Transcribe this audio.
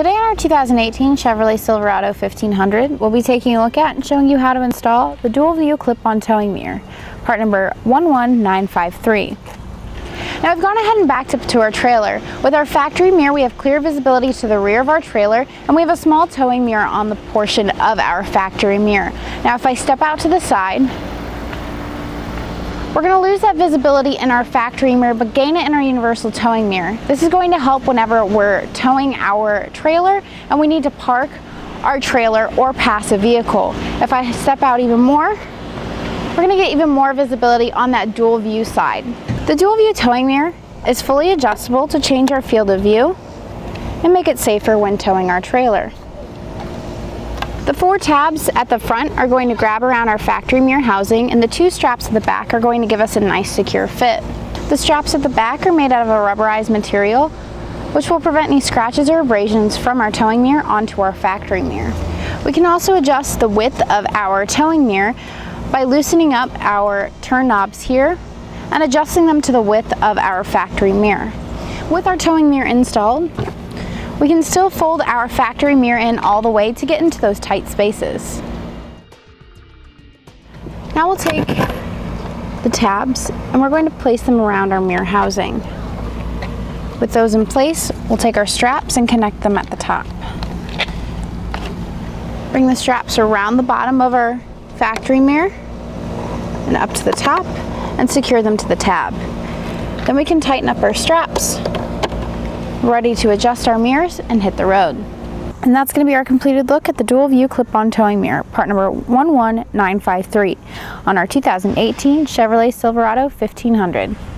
Today on our 2018 Chevrolet Silverado 1500, we'll be taking a look at and showing you how to install the dual view clip-on towing mirror, part number 11953. Now we've gone ahead and backed up to our trailer. With our factory mirror, we have clear visibility to the rear of our trailer, and we have a small towing mirror on the portion of our factory mirror. Now if I step out to the side, we're going to lose that visibility in our factory mirror, but gain it in our universal towing mirror. This is going to help whenever we're towing our trailer and we need to park our trailer or pass a vehicle. If I step out even more, we're going to get even more visibility on that dual view side. The dual view towing mirror is fully adjustable to change our field of view and make it safer when towing our trailer. The four tabs at the front are going to grab around our factory mirror housing, and the two straps at the back are going to give us a nice secure fit. The straps at the back are made out of a rubberized material, which will prevent any scratches or abrasions from our towing mirror onto our factory mirror. We can also adjust the width of our towing mirror by loosening up our turn knobs here and adjusting them to the width of our factory mirror. With our towing mirror installed, we can still fold our factory mirror in all the way to get into those tight spaces. Now we'll take the tabs and we're going to place them around our mirror housing. With those in place, we'll take our straps and connect them at the top. Bring the straps around the bottom of our factory mirror and up to the top and secure them to the tab. Then we can tighten up our straps, ready to adjust our mirrors and hit the road. And that's going to be our completed look at the dual view clip-on towing mirror, part number 11953, on our 2018 Chevrolet Silverado 1500.